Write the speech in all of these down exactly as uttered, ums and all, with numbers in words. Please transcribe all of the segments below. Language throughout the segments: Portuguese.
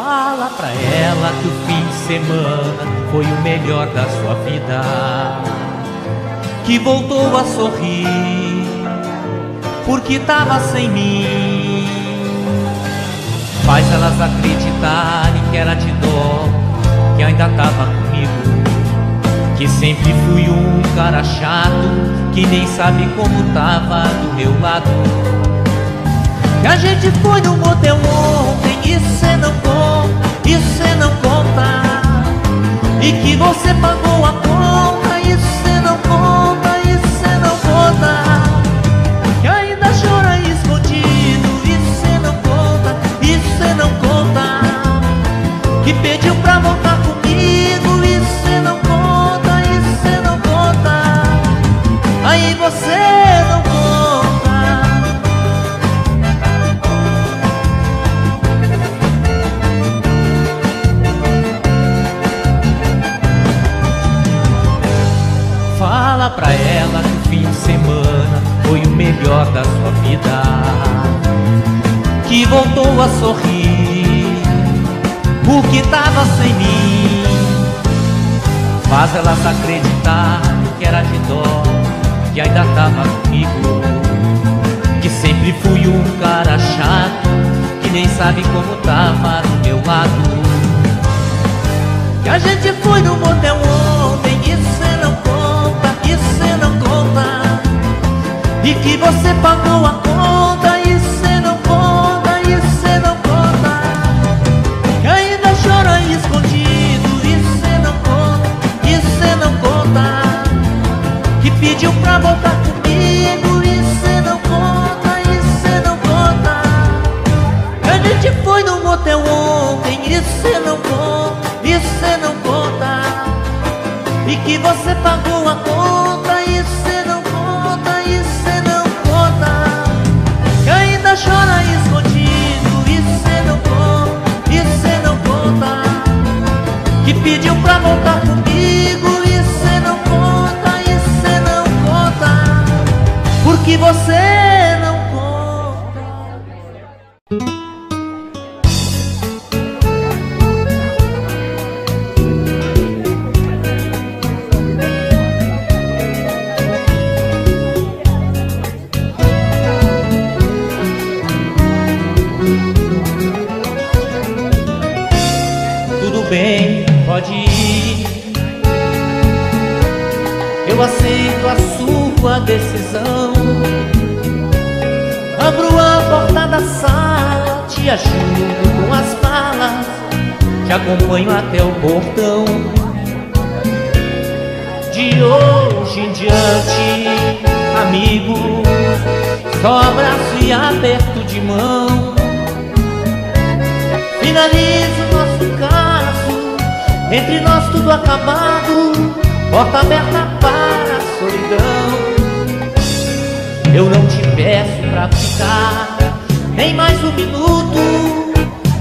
Fala pra ela que o fim de semana foi o melhor da sua vida, que voltou a sorrir porque tava sem mim. Faz elas acreditarem que era de dó, que ainda tava comigo, que sempre fui um cara chato, que nem sabe como tava do meu lado. Que a gente foi no motel ontem, isso cê não conta, isso cê não conta. E que você pagou a conta, isso cê não conta, isso cê não conta. Que ainda chora escondido, isso cê não conta, isso cê não conta. Que pediu pra voltar comigo, isso cê não conta, isso cê não conta. Aí você não conta. Fala pra ela que o fim de semana foi o melhor da sua vida, que voltou a sorrir porque tava sem mim. Faz elas acreditar que era de dó, que ainda tava comigo, que sempre fui um cara chato, que nem sabe como tava do meu lado. Que a gente foi no motel ontem, isso é não pode, isso cê não conta. E que você pagou a conta, isso cê não conta, isso cê não conta. Que ainda chora escondido, isso cê não conta, isso cê não conta. Que pediu pra voltar comigo, isso cê não conta, isso cê não conta. Que a gente foi no motel ontem, isso cê não conta, isso cê não conta. E que você pagou a conta, isso cê não conta, isso cê não conta. Que ainda chora escondido, isso cê não conta, isso cê não conta. Que pediu pra voltar comigo, isso cê não conta, isso cê não conta. Porque você não conta. Pode ir, eu aceito a sua decisão. Abro a porta da sala, te ajudo com as malas, te acompanho até o portão. De hoje em diante, amigo, só abraço e aperto de mão. Finalizo nosso caso, entre nós tudo acabado, porta aberta para a solidão. Eu não te peço pra ficar nem mais um minuto.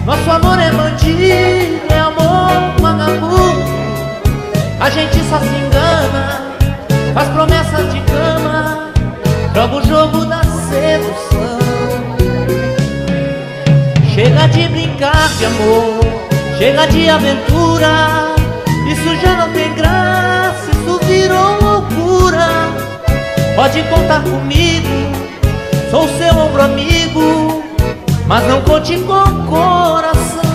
Nosso amor é bandido, é amor vagabundo. A gente só se engana, faz promessas de cama, joga o jogo da sedução. Chega de brincar de amor, chega de aventura, isso já não tem graça, isso virou loucura. Pode contar comigo, sou seu ombro amigo, mas não conte com o coração.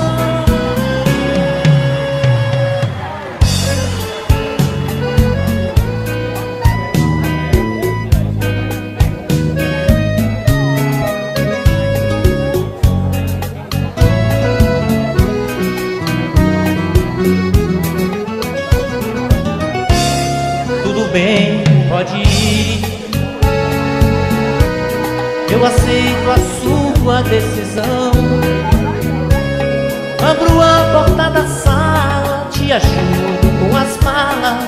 Pode ir, eu aceito a sua decisão. Abro a porta da sala, te ajudo com as malas,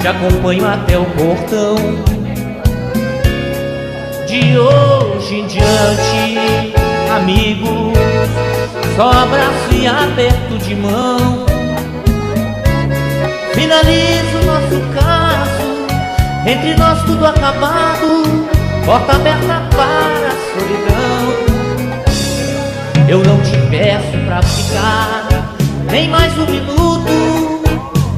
te acompanho até o portão. De hoje em diante, amigo, só abraço e aperto de mão. Finalizo nosso caso, entre nós tudo acabado, porta aberta para a solidão. Eu não te peço peço pra ficar nem mais um minuto.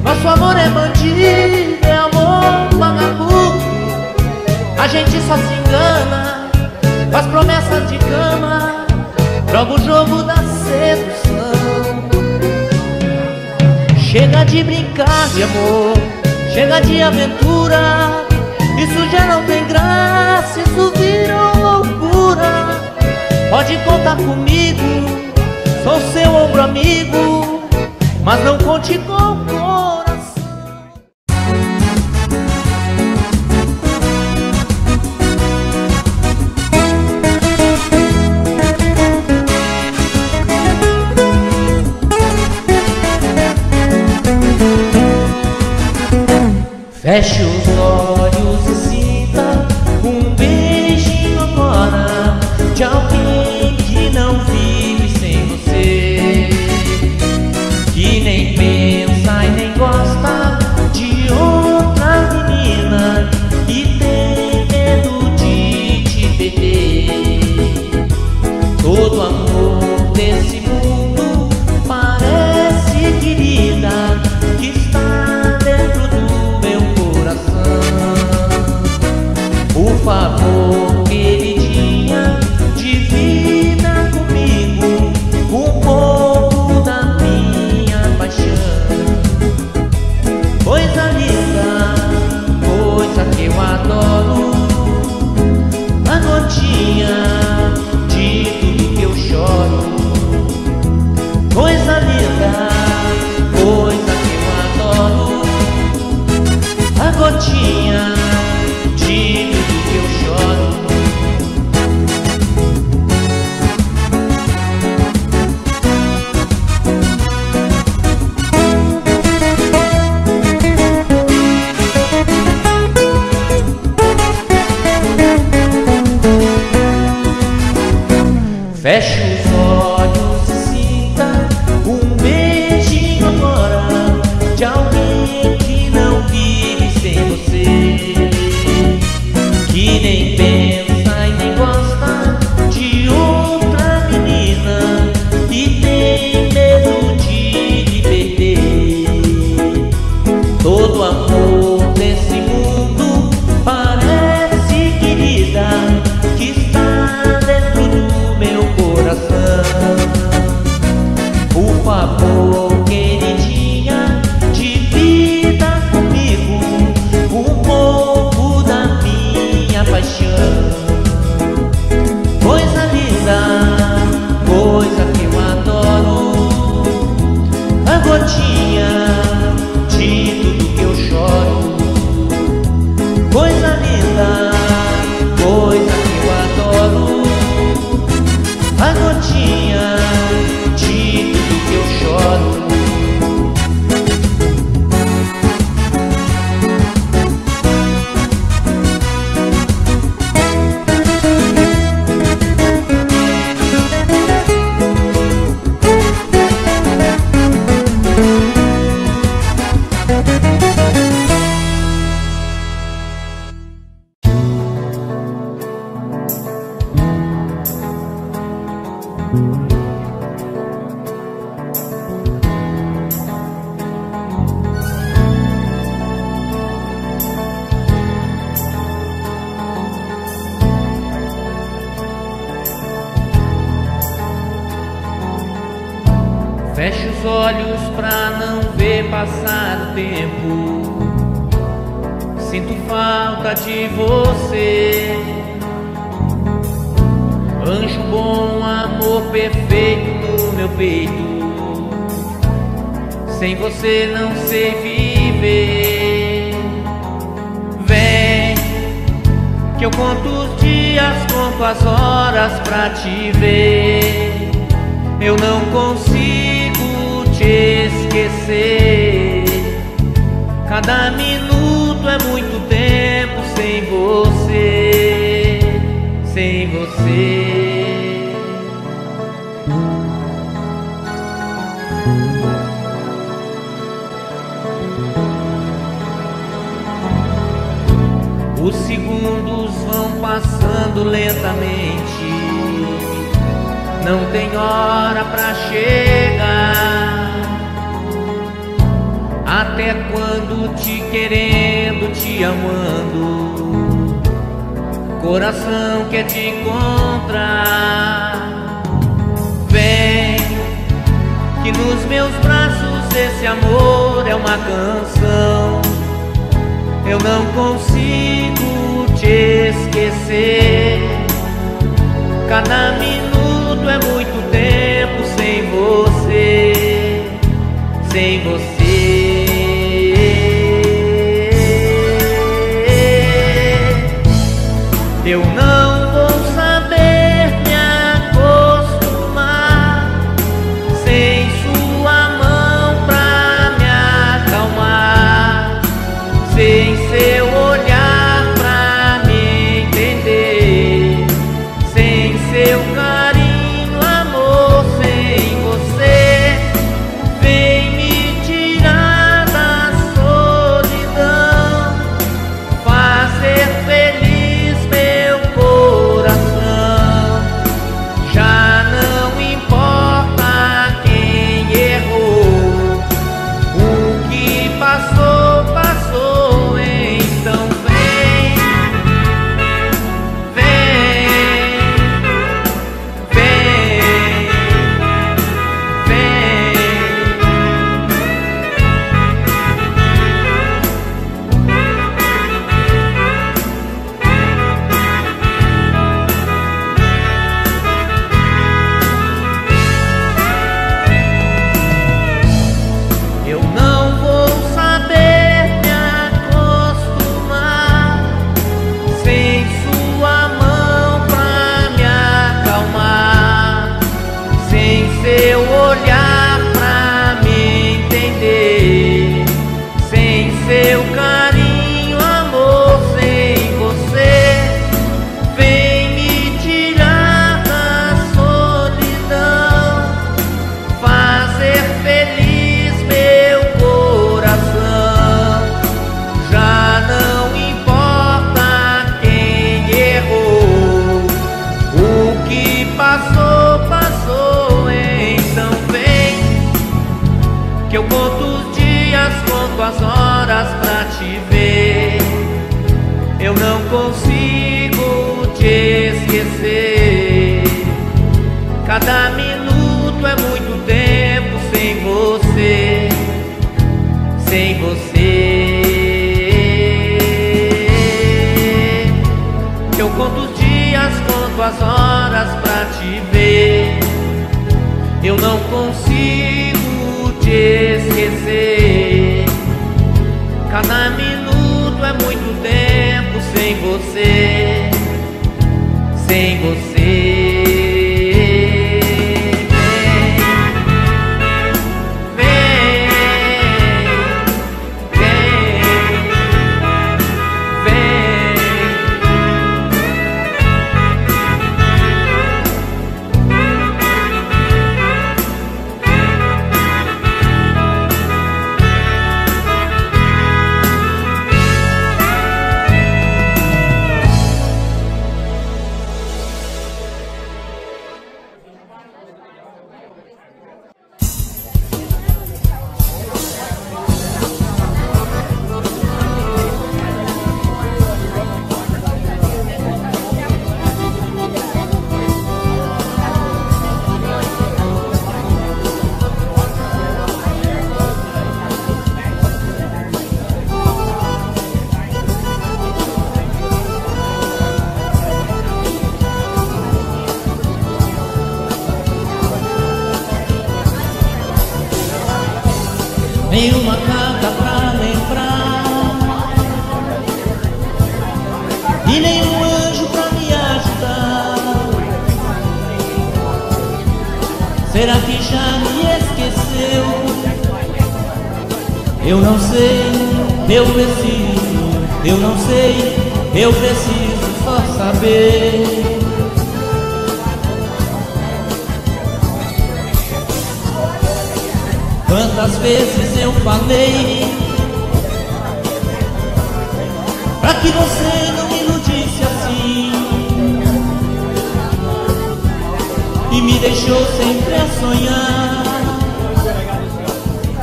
Nosso amor é bandido, é amor vagabundo. A gente só se engana com as promessas de cama, prova o jogo da sedução. Chega de brincar de amor, chega de aventura. Isso já não tem graça, isso virou loucura. Pode contar comigo, sou seu ombro amigo, mas não conte com o coração. Feche os olhos e sinta um beijinho agora de alguém que não vive sem você, que nem pensa e nem gosta de outra menina e tem medo de te perder. Todo amor desse mundo parece querida que está dentro do meu coração. Por favor, queridinha, divida comigo um pouco da minha paixão. Coisa linda, coisa que eu adoro, a gotinha de tudo que eu choro. Coisa linda, coisa que eu adoro, a gotinha de tudo que eu choro. Feche os olhos e sinta um beijinho agora de alguém que não vive sem você, que nem pensa e nem gosta de outra menina e tem medo de te perder. Todo amor desse mundo parece querida que está dentro do meu coração. Por favor, queridinha, divida comigo um pouco da minha paixão. Coisa linda, coisa que eu adoro, a gotinha de tudo que eu choro. Coisa linda, coisa que eu adoro, a gotinha de tudo que eu choro. Feche os olhos pra não ver passar o tempo. Sinto falta de você, anjo bom, amor perfeito no meu peito. Sem você não sei viver. Vem, que eu conto os dias, conto as horas pra te ver. Eu não consigo te esquecer. Cada minuto é muito tempo sem você, sem você. Os segundos vão passando lentamente. não tem hora pra chegar. Até quando te querendo, te amando, coração quer te encontrar. Vem, que nos meus braços esse amor é uma canção. Eu não consigo te esquecer. Cada minuto é muito tempo sem você, sem você. Eu não vou saber me acostumar sem sua mão pra me acalmar, sem seu olhar pra me entender, sem seu carinho, amor, sem você. Vem me tirar da solidão, fazer feliz que eu conto os dias, conto as horas pra te ver. Eu não consigo te esquecer. Cada minuto é muito tempo sem você, sem você. Que eu conto os dias, conto as horas pra te ver. Eu não consigo te esquecer. Cada minuto é muito tempo sem você, sem você. Em uma carta pra lembrar e nenhum anjo pra me ajudar. Será que já me esqueceu? Eu não sei, eu preciso. Eu não sei, eu preciso só saber. Quantas vezes eu falei pra que você não me iludisse assim? e me deixou sempre a sonhar.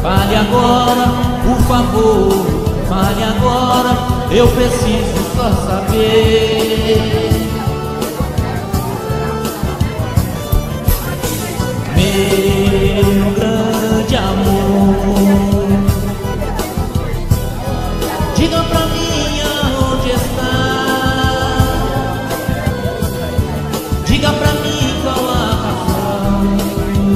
Fale agora, por favor, fale agora, eu preciso só saber. Meu grande amor, diga pra mim aonde está, diga pra mim qual a razão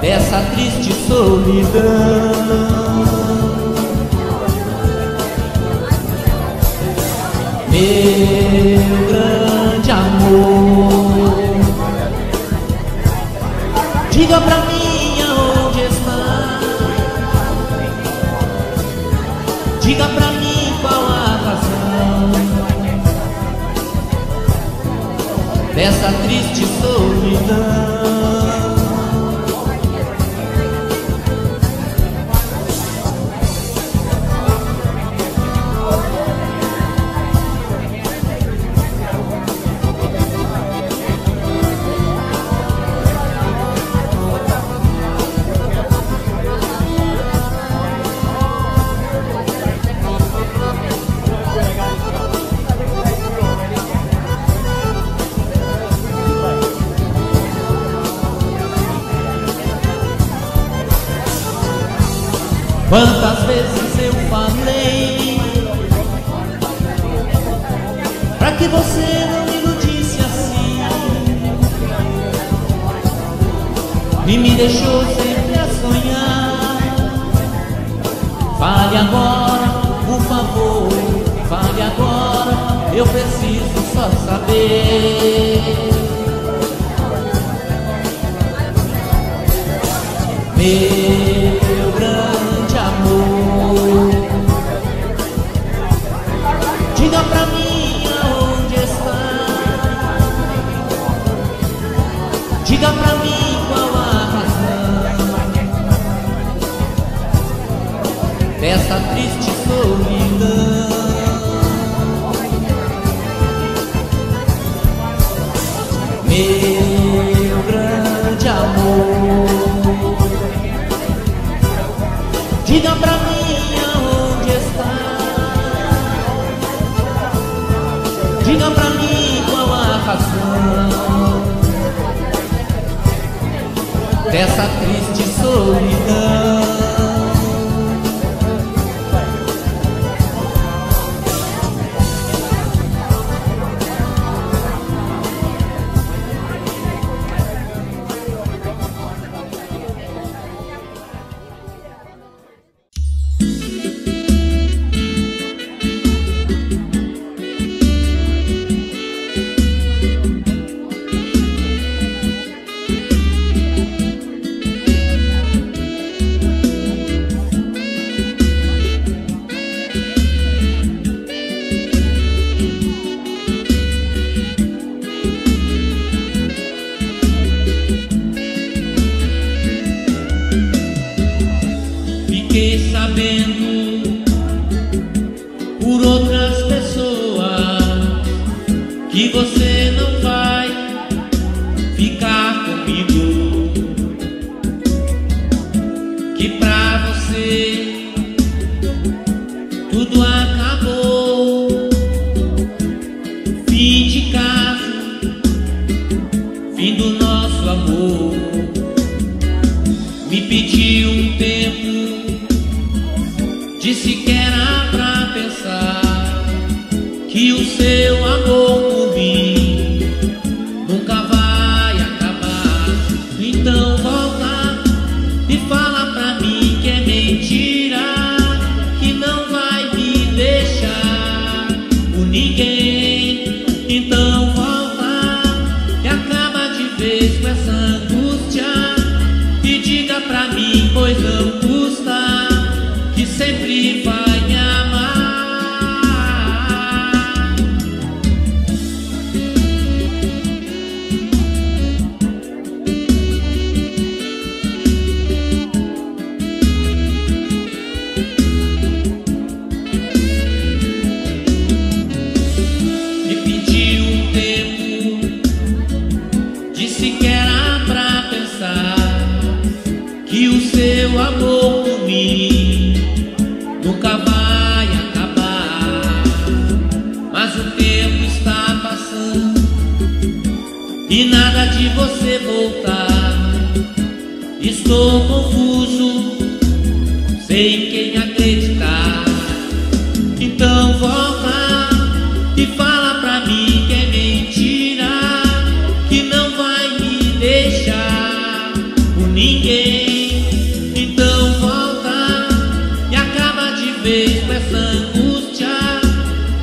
dessa triste solidão. Meu grande amor, diga pra mim aonde está, diga pra mim qual a razão dessa triste solidão. Quantas vezes eu falei pra que você não me iludisse assim, e me deixou sempre a sonhar. Fale agora, por favor, fale agora, eu preciso só saber. Meu grande amor, diga pra mim aonde está, diga pra mim qual a razão dessa triste solidão. Meu grande amor, diga pra mim aonde está, diga pra mim qual a razão dessa triste seu amor por mim nunca vai acabar. Mas o tempo está passando e nada de você voltar. Estou confuso, sem quem acreditar. Então volta e fala pra mim que é mentira, que não vai me deixar por ninguém. Então volta e acaba de vez com essa angústia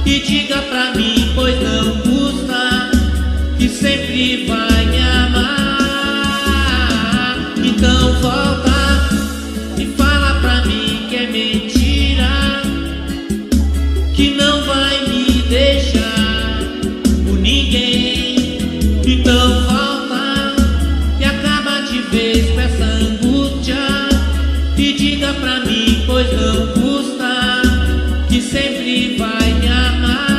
e diga pra mim, pois não custa, que sempre vai me amar. Então volta pra mim, pois não custa, que sempre vai me amar.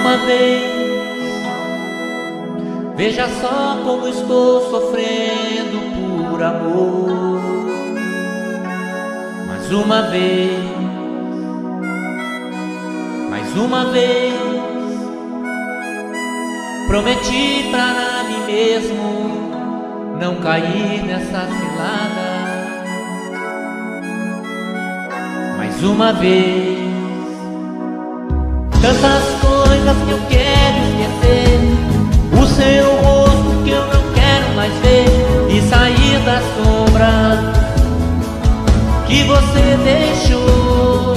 Uma vez, veja só como estou sofrendo por amor. Mais uma vez, mais uma vez, prometi para mim mesmo não cair nessa cilada. Mais uma vez, tantas coisas que eu quero esquecer, o seu rosto que eu não quero mais ver, e sair da sombra que você deixou,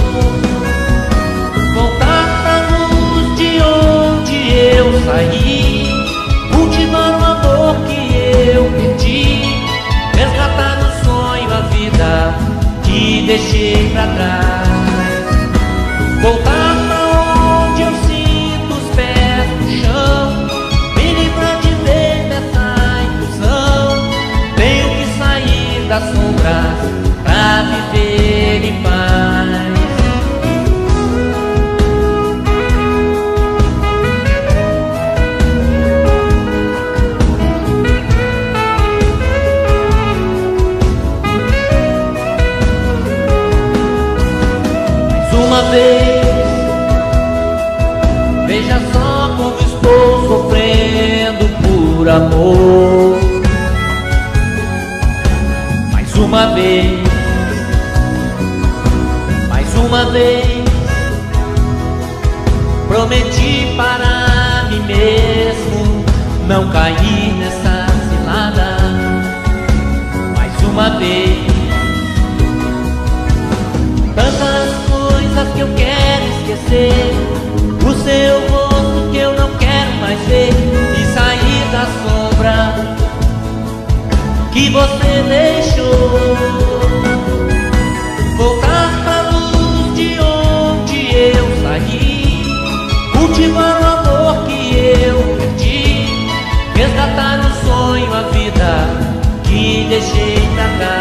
voltar pra luz de onde eu saí, cultivar o amor que eu perdi, resgatar no sonho a vida que deixei pra trás, voltar das sombras pra viver em paz. Mais uma vez, veja só como estou sofrendo por amor. Uma vez, mais uma vez, prometi para mim mesmo não cair nessa cilada. Mais uma vez, tantas coisas que eu quero esquecer, o seu rosto que eu não quero mais ver, e sair da sombra que você deixou, voltar pra luz de onde eu saí, cultivar o amor que eu perdi, resgatar no sonho a vida que deixei pra cá.